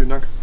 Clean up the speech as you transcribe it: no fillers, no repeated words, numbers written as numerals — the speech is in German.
Vielen Dank.